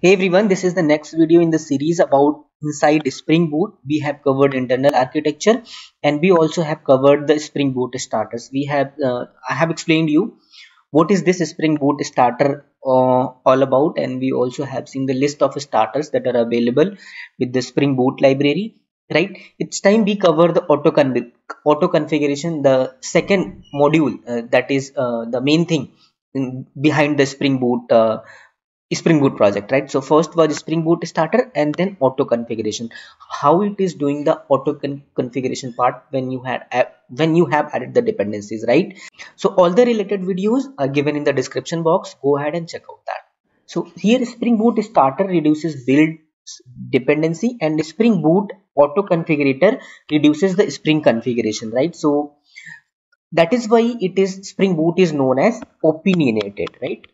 Hey everyone, this is the next video in the series about inside Spring Boot. We have covered internal architecture and we also have covered the Spring Boot starters. We have I have explained you what is this Spring Boot starter all about, and we also have seen the list of starters that are available with the Spring Boot library. Right, it's time we cover the auto configuration, the second module that is the main thing behind the Spring Boot project, right? So first was Spring Boot starter and then auto configuration, how it is doing the auto configuration part when you have added the dependencies, right? So all the related videos are given in the description box, go ahead and check out that. So here Spring Boot starter reduces build dependency and Spring Boot auto configurator reduces the spring configuration, right? So that is why it is Spring Boot is known as opinionated, right?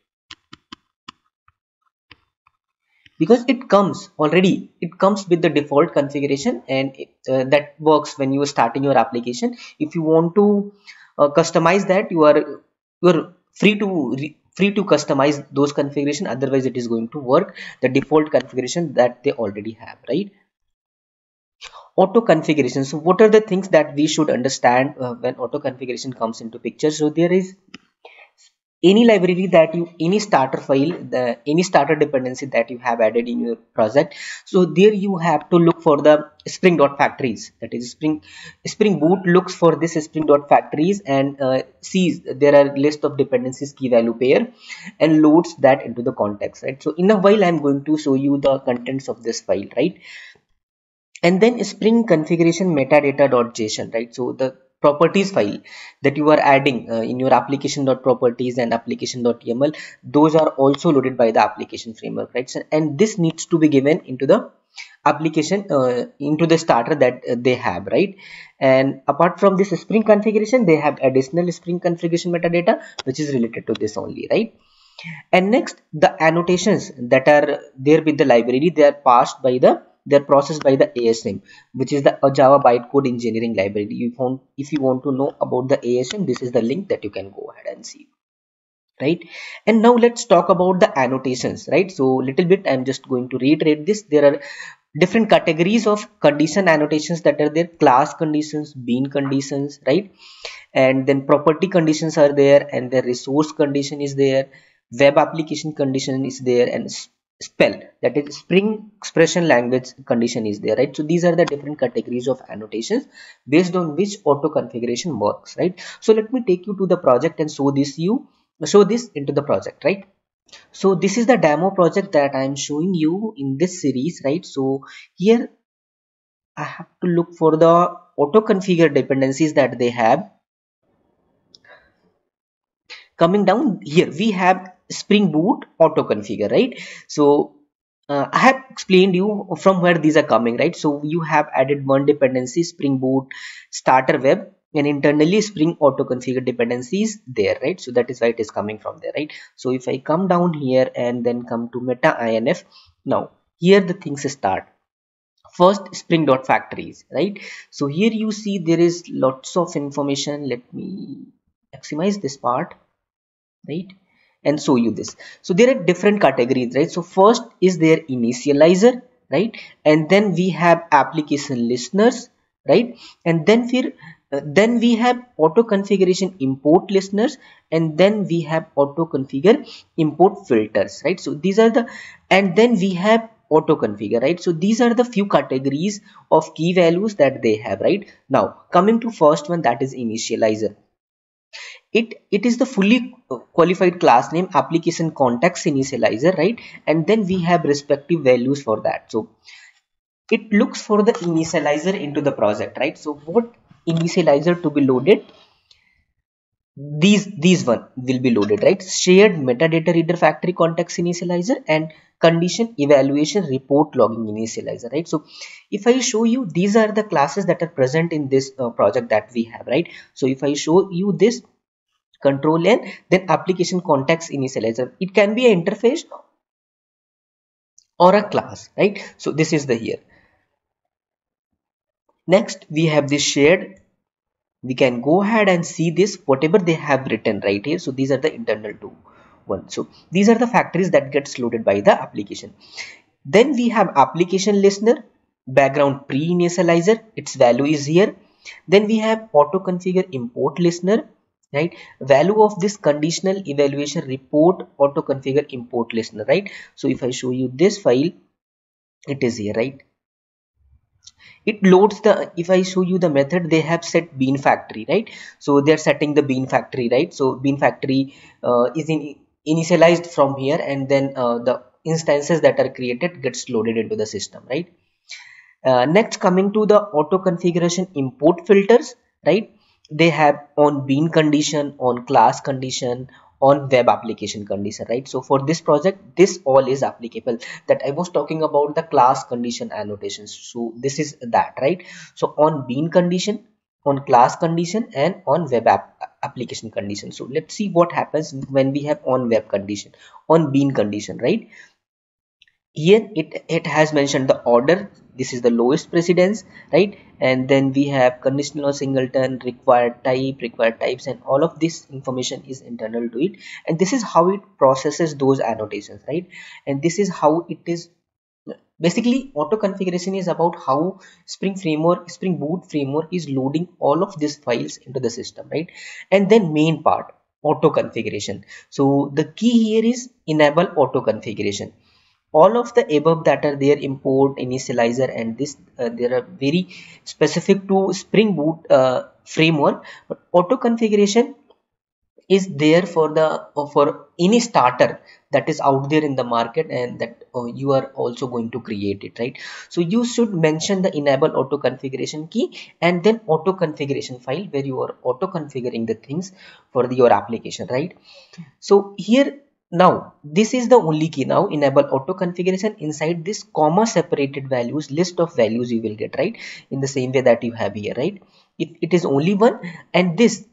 Because it comes with the default configuration, and that works when you are starting your application. If you want to customize that, you are free to customize those configuration, otherwise it is going to work the default configuration that they already have, right? Auto configuration. So what are the things that we should understand when auto configuration comes into picture? So there is any library that you, any starter file, any starter dependency that you have added in your project. So there you have to look for the spring.factories, that is Spring Boot looks for this spring.factories and sees there are list of dependencies key value pair and loads that into the context, right? So in a while I'm going to show you the contents of this file, right? And then spring configuration metadata.json, right? So the properties file that you are adding in your application.properties and application.yml, those are also loaded by the application framework, right? So, and this needs to be given into the application, into the starter that they have, right? And apart from this spring configuration, they have additional spring configuration metadata which is related to this only, right? And next, the annotations that are there with the library, they are passed by the, they're processed by the ASM, which is the Java bytecode engineering library. If you want to know about the ASM, this is the link that you can go ahead and see, right? And now let's talk about the annotations, right? So little bit, I'm just going to reiterate this. There are different categories of condition annotations that are there: class conditions, bean conditions, right? And then property conditions are there, and the resource condition is there, web application condition is there, and spell, that is Spring Expression Language condition is there, right? So these are the different categories of annotations based on which auto configuration works, right? So let me take you to the project and show this into the project, right? So this is the demo project that I am showing you in this series, right? So here I have to look for the auto configure dependencies that they have. Coming down here, we have Spring Boot auto configure, right? So I have explained you from where these are coming, right? So you have added one dependency, Spring Boot starter web, and internally Spring auto configure dependencies there, right? So that is why it is coming from there, right? So if I come down here and then come to meta-inf, now here the things start. First, spring.factories, right? So here you see there is lots of information. Let me maximize this part, right? And show you this. So there are different categories, right? So first is their initializer, right? And then we have application listeners, right? And then we have auto configuration import listeners, and then we have auto configure import filters, right? So these are the, and then we have auto configure, right? So these are the few categories of key values that they have, right? Now coming to first one, that is initializer. It is the fully qualified class name, application context initializer, right? And then we have respective values for that. So it looks for the initializer into the project, right? So what initializer to be loaded? These one will be loaded, right? Shared metadata reader factory context initializer and condition evaluation report logging initializer, right? So if I show you, these are the classes that are present in this project that we have, right? So if I show you this control N, then application context initializer, it can be an interface or a class, right? So this is the here. Next we have this shared. We can go ahead and see this, whatever they have written right here. So these are the internal two. one. So these are the factories that gets loaded by the application. Then we have application listener, background pre-initializer, its value is here. Then we have auto configure import listener, right? Value of this conditional evaluation report auto configure import listener, right? So if I show you this file, it is here, right? It loads the, if I show you the method, they have set bean factory, right? So they are setting the bean factory, right? So bean factory is initialized from here, and then the instances that are created gets loaded into the system, right? Next, coming to the auto configuration import filters, right? They have on bean condition, on class condition, on web application condition, right? So for this project, this all is applicable. That I was talking about the class condition annotations. So this is that, right? So on bean condition, on class condition, and on web application condition. So let's see what happens when we have on web condition, on bean condition, right? Here it has mentioned the order. This is the lowest precedence, right? And then we have conditional or singleton, required type, required types, and all of this information is internal to it. And this is how it processes those annotations, right? And this is how it is. Basically, auto configuration is about how Spring Boot framework is loading all of these files into the system, right? And then main part, auto configuration. So the key here is enable auto configuration. All of the above that are there, import, initializer, and this, there are very specific to Spring Boot framework. But auto configuration is there for the for any starter that is out there in the market, and that you are also going to create it, right? So you should mention the enable auto configuration key and then auto configuration file where you are auto configuring the things for your application, right? So here. Now, this is the only key. Now, enable auto configuration inside this comma separated values, list of values you will get, right? In the same way that you have here, right? It is only one, and this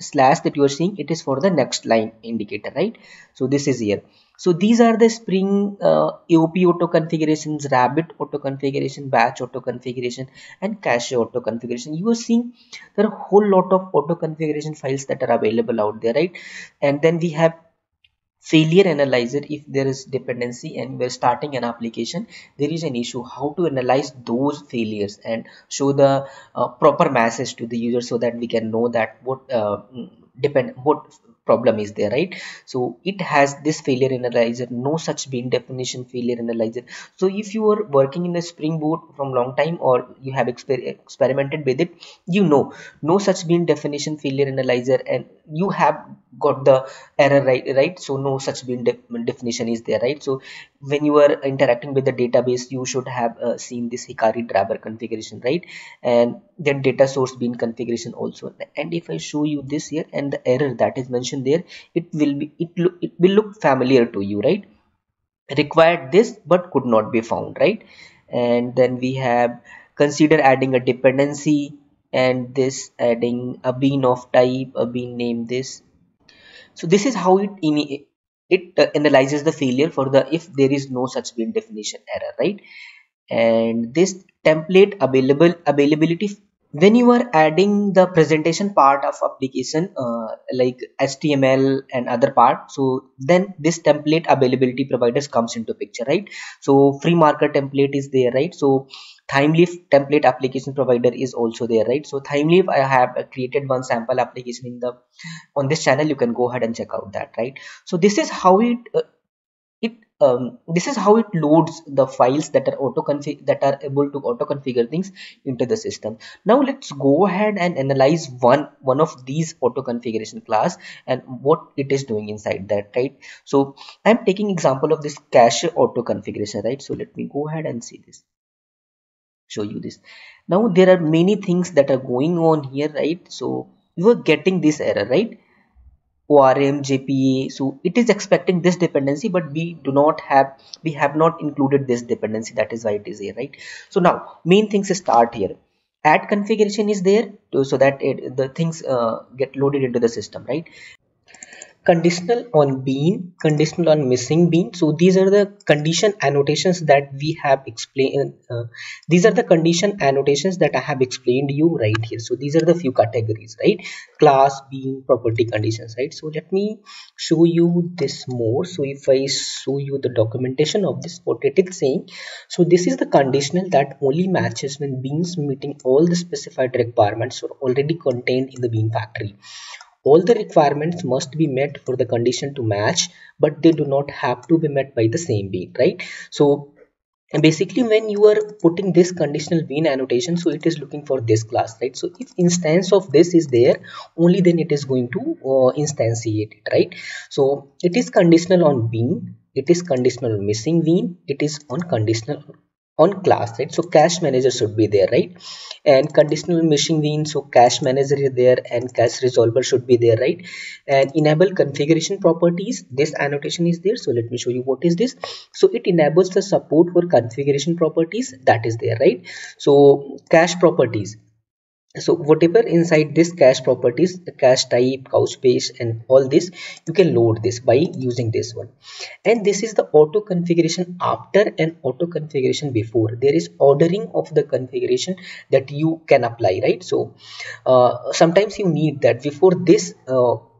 slash that you are seeing, it is for the next line indicator, right? So this is here. So these are the Spring AOP auto configurations, Rabbit auto configuration, Batch auto configuration, and Cache auto configuration. You are seeing there are a whole lot of auto configuration files that are available out there, right? And then we have failure analyzer. If there is dependency and we're starting an application, there is an issue, how to analyze those failures and show the proper message to the user so that we can know that what problem is there, right? So it has this failure analyzer, no such bean definition, failure analyzer. So if you are working in the Spring Boot from long time, or you have experimented with it, you know, no such bean definition, failure analyzer, and you have got the error, right? So no such bean definition is there, right? So when you are interacting with the database, you should have seen this Hikari driver configuration, right? And then data source bean configuration also. And if I show you this here and the error that is mentioned there, it will look familiar to you, right? Required this but could not be found, right? And then we have consider adding a dependency, and this adding a bean of type, a bean name this. So this is how it analyzes the failure for the if there is no such bean definition error, right? And this template availability. When you are adding the presentation part of application, like HTML and other part, so then this template availability providers comes into picture, right? So Freemarker template is there, right? So Thymeleaf template application provider is also there, right? So Thymeleaf, I have created one sample application on this channel. You can go ahead and check out that, right? So this is how it loads the files that are able to auto configure things into the system. Now let's go ahead and analyze one of these auto configuration class and what it is doing inside that, right? So I'm taking example of this cache auto configuration, right? So let me go ahead and see this. Show you this. Now there are many things that are going on here, right? So you are getting this error, right? ORM, JPA. So it is expecting this dependency, but we have not included this dependency. That is why it is here, right? So now main things start here. Add configuration is there so that the things get loaded into the system, right? conditional on bean, conditional on missing bean. So these are the condition annotations that we have explained. These are the condition annotations that I have explained you right here. So these are the few categories, right? Class, bean, property, conditions, right? So let me show you this more. So if I show you the documentation of this, what it is saying. So this is the conditional that only matches when beans meeting all the specified requirements are already contained in the bean factory. All the requirements must be met for the condition to match, but they do not have to be met by the same bean, right? So basically when you are putting this conditional bean annotation, so it is looking for this class, right? So if instance of this is there, only then it is going to instantiate it, right? So it is conditional on bean, it is conditional on missing bean, it is on conditional on class, right? So cache manager should be there, right? And conditional missing bean, so cache manager is there and cache resolver should be there, right? And enable configuration properties, this annotation is there. So let me show you what is this. So it enables the support for configuration properties, that is there, right? So cache properties, so whatever inside this cache properties, the cache type, cow space and all this, you can load this by using this one. And this is the auto configuration after and auto configuration before. There is ordering of the configuration that you can apply, right? So sometimes you need that before this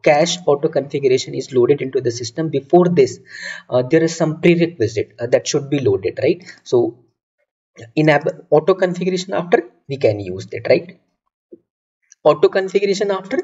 cache auto configuration is loaded into the system. Before this there is some prerequisite that should be loaded, right? So in auto configuration after we can use that, right? Auto configuration after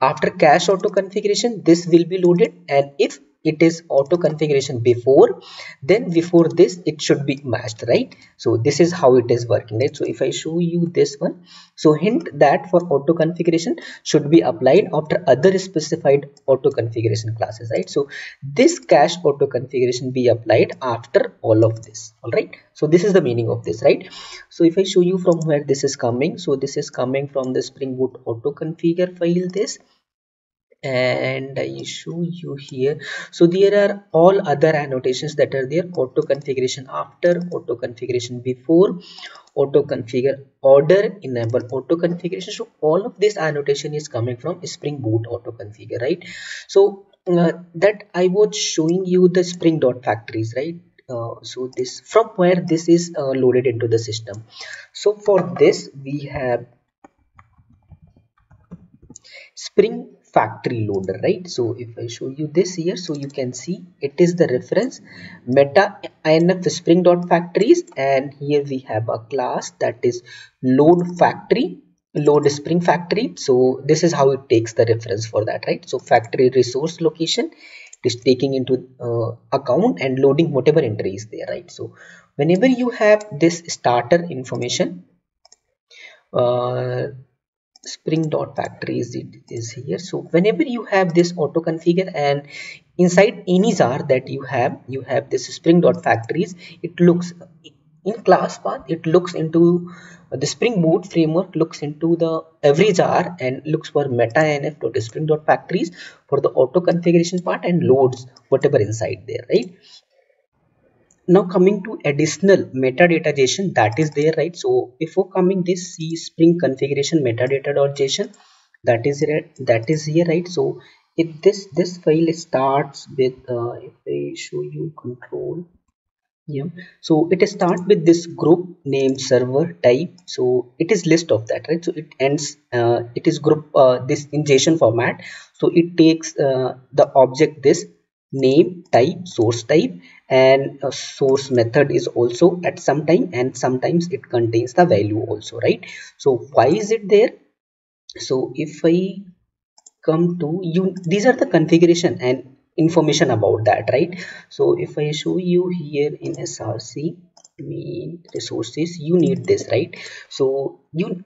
after cache auto configuration, this will be loaded, and if it is auto configuration before, then before this it should be matched, right? So this is how it is working, right? So if I show you this one, so hint that for auto configuration should be applied after other specified auto configuration classes, right? So this cache auto configuration be applied after all of this, all right? So this is the meaning of this, right? So if I show you from where this is coming, so this is coming from the Spring Boot auto configure file, this, and I show you here. So there are all other annotations that are there: auto configuration after, auto configuration before, auto configure order, enable auto configuration. So all of this annotation is coming from Spring Boot auto configure, right? So that I was showing you the spring.factories, right? So this from where this is loaded into the system. So for this we have Spring factory loader, right? So if I show you this here, so you can see it is the reference meta-inf spring.factories, and here we have a class that is load factory, load spring factory. So this is how it takes the reference for that, right? So factory resource location, it is taking into account and loading whatever entry is there, right? So whenever you have this starter information, spring.factories it is here. So whenever you have this auto configure and inside any jar that you have this spring.factories, it looks in class path, it looks into the Spring Boot framework, looks into the every jar and looks for meta-inf.spring.factories for the auto configuration part and loads whatever inside there, right? Now coming to additional metadata.json that is there, right? So before coming this, see Spring configuration metadata.json that is here, right? So if this file starts with if I show you control, yeah, so it starts with this group name, server type, so it is list of that, right? So it ends it is group this in JSON format, so it takes the object this name, type, source type, and a source method is also at some time, and sometimes it contains the value also, right? So why is it there? So if I come to you, these are the configuration and information about that, right? So if I show you here in src main resources, you need this, right? So you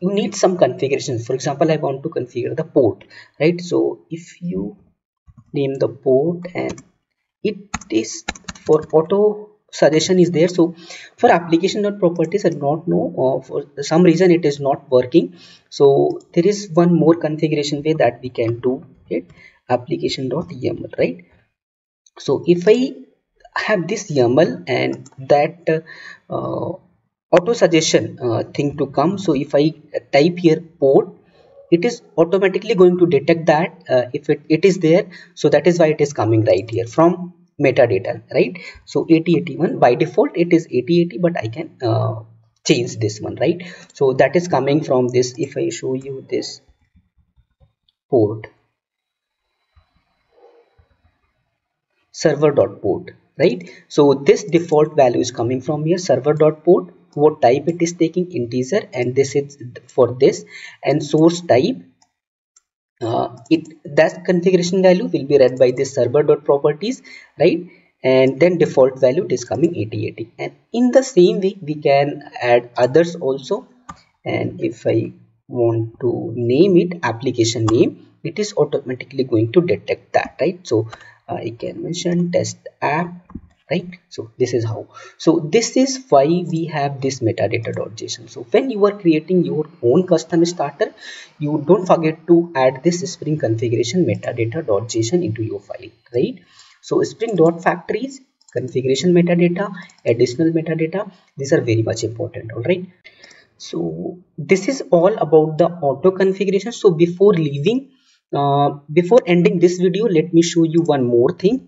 need some configurations. For example, I want to configure the port, right? So if you name the port, and it is for auto suggestion is there. So for application.properties, I don't know, for some reason it is not working. So there is one more configuration way that we can do it, application.yml, right? So if I have this YAML and that auto suggestion thing to come, so if I type here port it is automatically going to detect that if it is there. So that is why it is coming right here from metadata, right? So 8081 by default it is 8080, but I can change this one, right? So that is coming from this. If I show you this port, server.port, right? So this default value is coming from here, server.port. What type it is taking? Integer, and this is for this, and source type, that configuration value will be read by this server.properties, right? And then default value is coming 8080. And in the same way we can add others also. And if I want to name it application name, it is automatically going to detect that, right? So I can mention test app, right? So this is how. So this is why we have this metadata.json. So when you are creating your own custom starter, you don't forget to add this spring configuration metadata.json into your file, right? So spring.factories, configuration metadata, additional metadata, these are very much important. All right, so this is all about the auto configuration. So before ending this video, let me show you one more thing.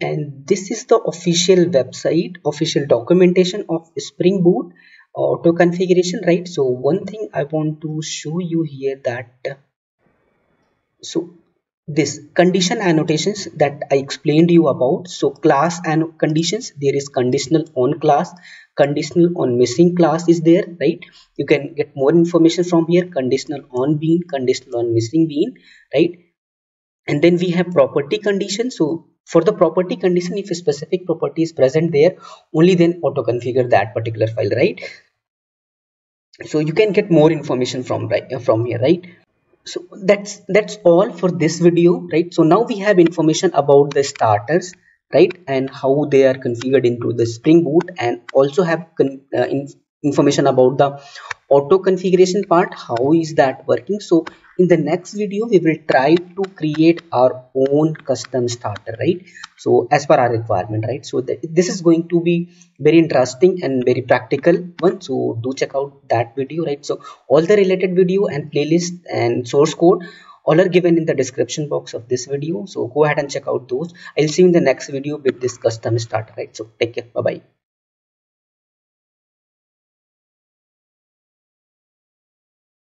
And this is the official website, official documentation of Spring Boot auto configuration, right? So one thing I want to show you here that, so this condition annotations that I explained you about. So class and conditions, there is conditional on class, conditional on missing class is there, right? You can get more information from here, conditional on bean, conditional on missing bean, right? And then we have property condition. So for the property condition, if a specific property is present there, only then auto configure that particular file, right? So you can get more information from here, right? So that's all for this video, right? So now we have information about the starters, right, and how they are configured into the Spring Boot, and also have information about the auto configuration part, how is that working. So in the next video we will try to create our own custom starter, right? So as per our requirement, right? So this is going to be very interesting and very practical one. So do check out that video, right? So all the related video and playlist and source code, all are given in the description box of this video. So go ahead and check out those. I'll see you in the next video with this custom starter, right? So take care, bye bye.